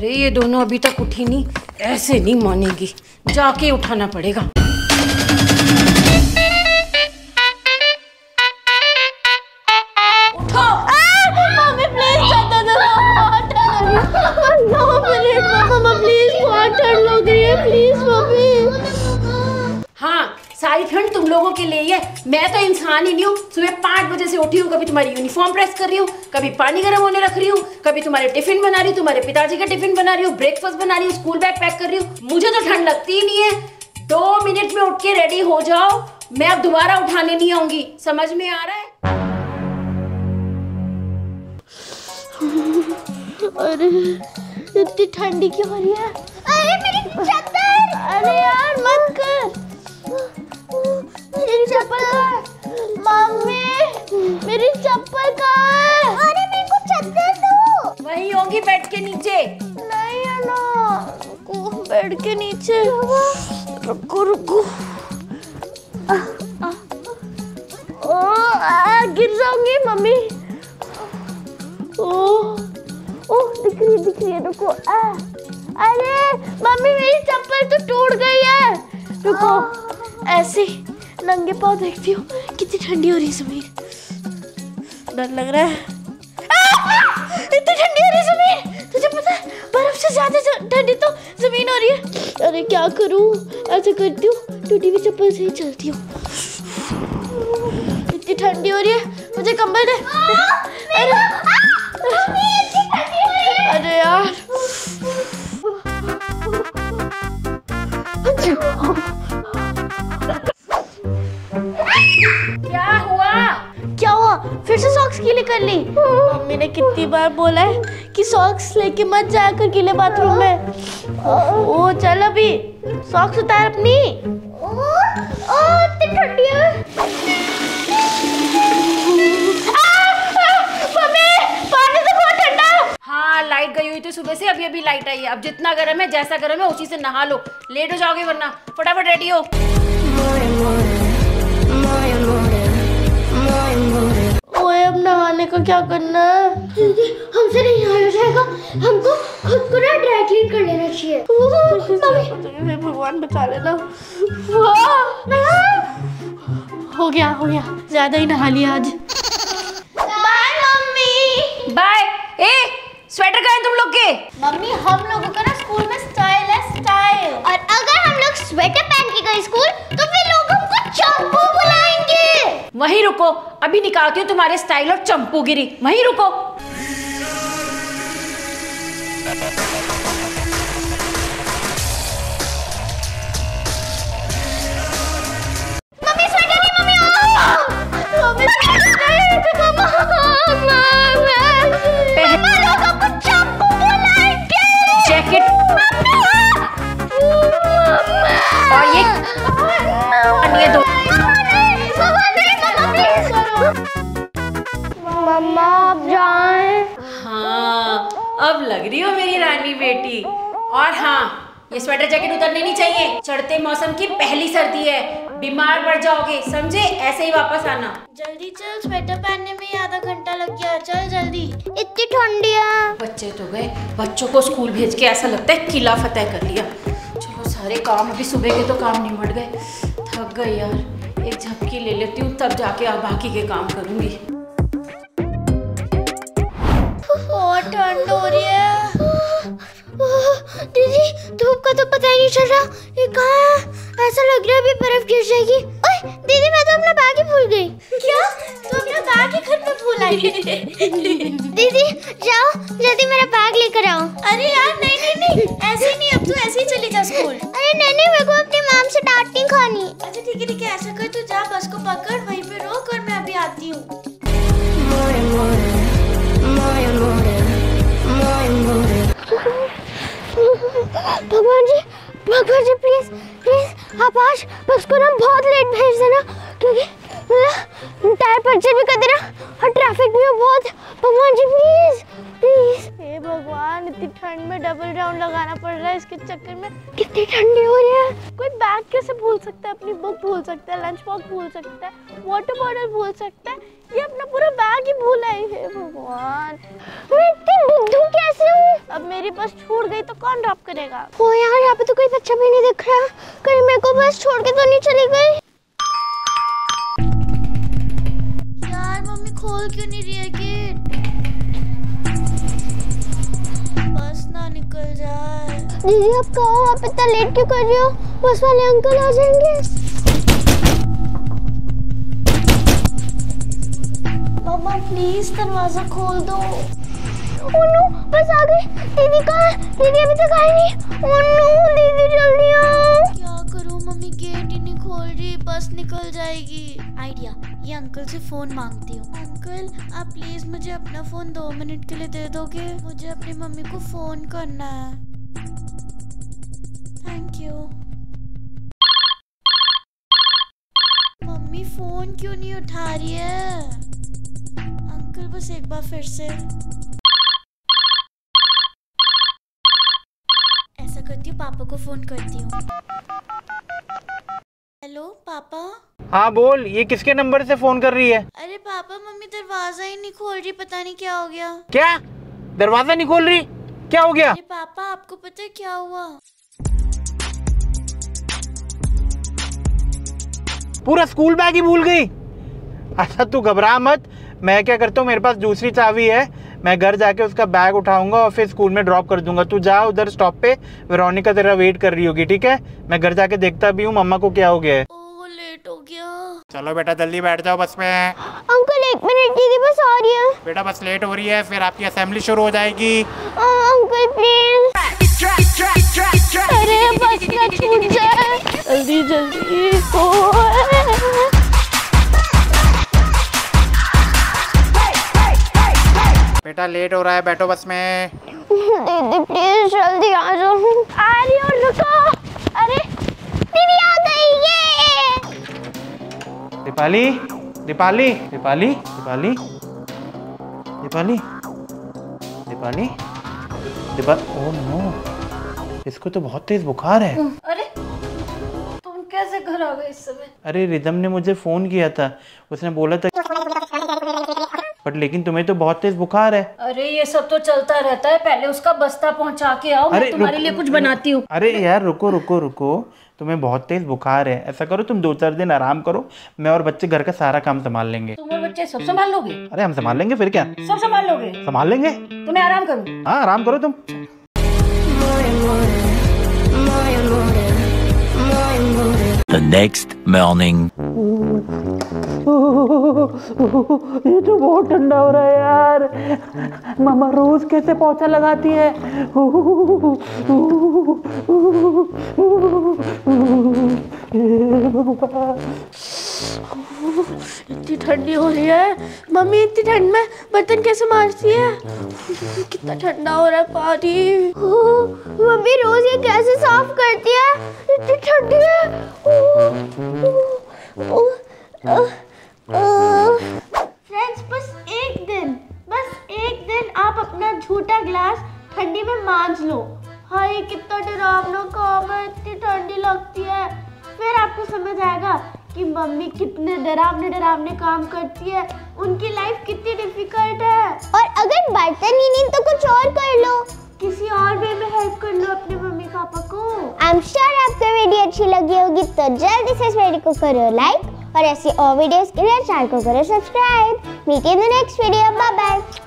अरे ये दोनों अभी तक उठी नहीं, ऐसे नहीं मानेगी, जाके उठाना पड़ेगा। उठो mummy please, mamma please water लो प्लीज मम्मी। हाँ सारी ठंड तुम लोगों के लिए ही है, मैं तो इंसान ही नहीं हूँ। सुबह 5 बजे से उठी हूँ, कभी तुम्हारी यूनिफॉर्म प्रेस कर रही हूँ, कभी पानी गर्म होने रख रही हूँ, कभी तुम्हारे टिफिन बना रही हूँ, तुम्हारे पिताजी का टिफिन बना रही हूँ, ब्रेकफास्ट बना रही हूँ, स्कूल बैग पैक कर रही हूँ। मुझे तो ठंड लगती ही नहीं है। 2 मिनट में उठ के रेडी हो जाओ, मैं अब दोबारा उठाने नहीं आऊंगी, समझ में आ रहा है? अरे इतनी ठंडी क्यों हो रही है? अरे मेरी चप्पल! अरे यार मत कर, मेरी चप्पल कहाँ है? मम्मी मेरी चप्पल कहाँ है? अरे मेरे को चद्दर दो। वही होगी बेड के नीचे। नहीं है ना बेड के नीचे, रुको रुको, गिर जाऊंगी मम्मी। ओह दिख रही है, रुको। अरे मम्मी मेरी चप्पल तो टूट गई है, रुको। ऐसे नंगे पाँव देखती हूँ, कितनी ठंडी हो रही है समीर, डर लग रहा है। इतनी ठंडी हो रही है समीर, तुझे पता है बर्फ से ज्यादा ठंडी तो जमीन हो रही है। अरे क्या करूँ, ऐसे करती हूँ, टूटी हुई चप्पल से ही चलती हूँ। इतनी ठंडी हो रही है, मुझे कंबल दे। अरे यार फिर से सॉक्स गीले कर ली। मम्मी ने कितनी बार बोला है कि सॉक्स लेके मत जाया कर गीले बाथरूम में। ओ चल अभी सॉक्स उतार अपनी। ओ ठंडी है। मम्मी पानी तो बहुत ठंडा। हाँ लाइट गई हुई थी सुबह से, अभी अभी लाइट आई है। अब जितना गर्म है, जैसा गर्म है उसी से नहा लो, लेट हो जाओगे वरना। फटाफट रेडी हो। अब नहाने का क्या करना है? हमसे नहीं नहाया जाएगा, हमको खुद को ना ड्राई क्लीन कर लेना चाहिए। मम्मी भगवान बचा लेना। हो गया ज्यादा ही नहा लिया आज। Bye mummy bye. ए स्वेटर कहाँ है तुम लोग के? मम्मी हम लोगों का ना स्कूल में स्टाइल है, स्टाइल। और अगर हम लोग स्वेटर पहन के गए स्कूल तो फिर लोग हमको चंपू बुलाएंगे। वहीं रुको, अभी निकालती हूँ तुम्हारे स्टाइल और चंपूगिरी। वहीं रुको। मम्मी स्वेटर नहीं, मम्मी मम्मी जैकेट और ये अन्य दो। मम्मा आप जाएं। हाँ अब लग रही हो मेरी रानी बेटी। और हाँ ये स्वेटर जैकेट उतरने नहीं चाहिए, चढ़ते मौसम की पहली सर्दी है, बीमार पड़ जाओगे समझे। ऐसे ही वापस आना। जल्दी चल, स्वेटर पहनने में आधा घंटा लग गया, चल जल्दी, इतनी ठंडी है। बच्चे तो गए, बच्चों को स्कूल भेज के ऐसा लगता है किला फतेह कर लिया। चलो सारे काम, अभी सुबह के तो काम निमट गए, थक गए यार, एक झपकी ले लेती हूँ तब जाके आप बाकी के काम करूंगी। बहुत ठंड हो रही है। दीदी धूप का तो पता ही नहीं चल रहा, ये कहाँ है? ऐसा लग रहा है अभी बर्फ गिर जाएगी। ओए दीदी मैं तो अपना बैग ही भूल गई। क्या? तो अपना बैग ही घर में भूल आई? दीदी जाओ जल्दी मेरा बैग लेकर आओ। अरे यार नहीं ऐसे नहीं, अब तो ऐसे ही चली जा स्कूल। अरे नहीं मेरे को अपनी माम से डांट नहीं खानी। अच्छा ठीक है ऐसा कर, तू जा बस को पकड़, वहीं पे रोक और मैं अभी आती हूँ। भगवान जी प्लीज आप आज बस को ना बहुत लेट भेज देना, क्योंकि टायर पंचर भी कर देना और ट्रैफिक भी बहुत। भगवान जी प्लीज प्लीज। हे भगवान इतनी ठंड में डबल राउंड लगाना पड़ रहा है, इसके चक्कर में कितनी ठंडी हो रही है। कोई बैग कैसे भूल सकता है, अपनी बुक भूल सकता है, लंच बॉक्स भूल सकता है, वाटर बॉटल भूल सकता है, ये अपना पूरा बैग ही भूल आई है। भगवान, मैं इतनी बुद्धू कैसे हूँ? अब मेरी बस छूट गई तो कौन ड्रॉप करेगा? ओ यार, यहाँ पे तो कोई बच्चा भी नहीं दिख रहा। कहीं मेरे को बस छोड़ के तो नहीं चली गई? यार मम्मी खोल क्यों नहीं रही है गेट? बस ना निकल जाए। दीदी आप कहो, आप इतना लेट क्यों कर रही हो? बस वाले अंकल आ जाएंगे। मम्मा प्लीज दरवाजा खोल दो। ओह नो, बस आ गए। दीदी कहाँ? दीदी अभी तक आई नहीं। ओह नो, दीदी जल्दी आओ। क्या करूँ मम्मी, गेट ही नहीं खोल रही, बस निकल जाएगी। आइडिया, ये अंकल से फोन मांगती हूँ। अंकल आप प्लीज मुझे अपना फोन 2 मिनट के लिए दे दोगे? मुझे अपनी मम्मी को फोन करना है। Thank you. मम्मी फोन क्यों नहीं उठा रही है? बस एक बार फिर से ऐसा करती हूँ, पापा को फोन करती हूँ। हेलो पापा। हाँ बोल। ये किसके नंबर से फोन कर रही है? अरे पापा मम्मी दरवाजा ही नहीं खोल रही, पता नहीं क्या हो गया। क्या दरवाजा नहीं खोल रही, क्या हो गया? अरे पापा आपको पता है क्या हुआ? पूरा स्कूल बैग ही भूल गई। अच्छा तू घबरा मत, मैं क्या करता हूँ, मेरे पास दूसरी चाबी है, मैं घर जाके उसका बैग उठाऊंगा और फिर स्कूल में ड्रॉप कर दूंगा। तू जा उधर स्टॉप पे, वेरोनिका तेरा वेट कर रही होगी, ठीक है? मैं घर जाके देखता भी हूँ मम्मा को क्या हो गया है। ओह लेट हो गया। चलो बेटा जल्दी बैठ जाओ बस में। अंकल 1 मिनट, दीदी बस आ रही है। बेटा बस लेट हो रही है, फिर आपकी असेंबली शुरू हो जाएगी। Uncle please. अरे बस ना छूट जाए, जल्दी जल्दी। बेटा लेट हो रहा है, बैठो बस में। दीदी प्लीज जल्दी आ जाओ। आ रही हूँ, रुको। अरे दीदी आ गई। ये दीपाली, दीपाली, दीपाली, दीपाली, दीपाली, दीपाली, दीपाली। ओह नो, इसको तो बहुत तेज बुखार है। अरे तुम कैसे घर आ गए इस समय? अरे रिदम ने मुझे फोन किया था, उसने बोला था बट लेकिन तुम्हें तो बहुत तेज बुखार है। अरे ये सब तो चलता रहता है, पहले उसका बस्ता पहुंचा के आओ, मैं तुम्हारे लिए कुछ बनाती हूँ। अरे यार रुको रुको रुको, तुम्हें बहुत तेज बुखार है, ऐसा करो तुम 2-4 दिन आराम करो, मैं और बच्चे घर का सारा काम संभाल लेंगे। तुम और बच्चे सब संभाल लोगे? अरे हम संभाल लेंगे, फिर क्या सब संभाल लोगे? संभाल लेंगे। तुम्हें आराम करो। हाँ आराम करो तुम। The next morning. ये तो बहुत ठंडा हो रहा है यार। मामा रोज कैसे पोछा लगाती है। इतनी ठंडी हो रही है मम्मी, इतनी ठंड में बर्तन कैसे मारती है? कितना ठंडा हो रहा है पानी। मम्मी रोज ये कैसे साफ करती है, इतनी ठंडी है। फ्रेंड्स बस एक दिन आप अपना झूठा ग्लास ठंडी में मांझ लो। हाय कितना डरावना काम है, इतनी ठंडी लगती है। फिर आपको समझ आएगा कि मम्मी कितने डरावने काम करती है, उनकी लाइफ कितनी डिफिकल्ट है। और अगर बर्तन ही नहीं तो कुछ और कर लो, किसी और वे में हेल्प कर लो अपने मम्मी पापा को। आई एम श्योर आपको वीडियो अच्छी लगी होगी, तो जल्दी से इस वीडियो को करो लाइक और ऐसी और वीडियोस के लिए चैनल को करो सब्सक्राइब। मिलते हैं नेक्स्ट वीडियो। Bye bye.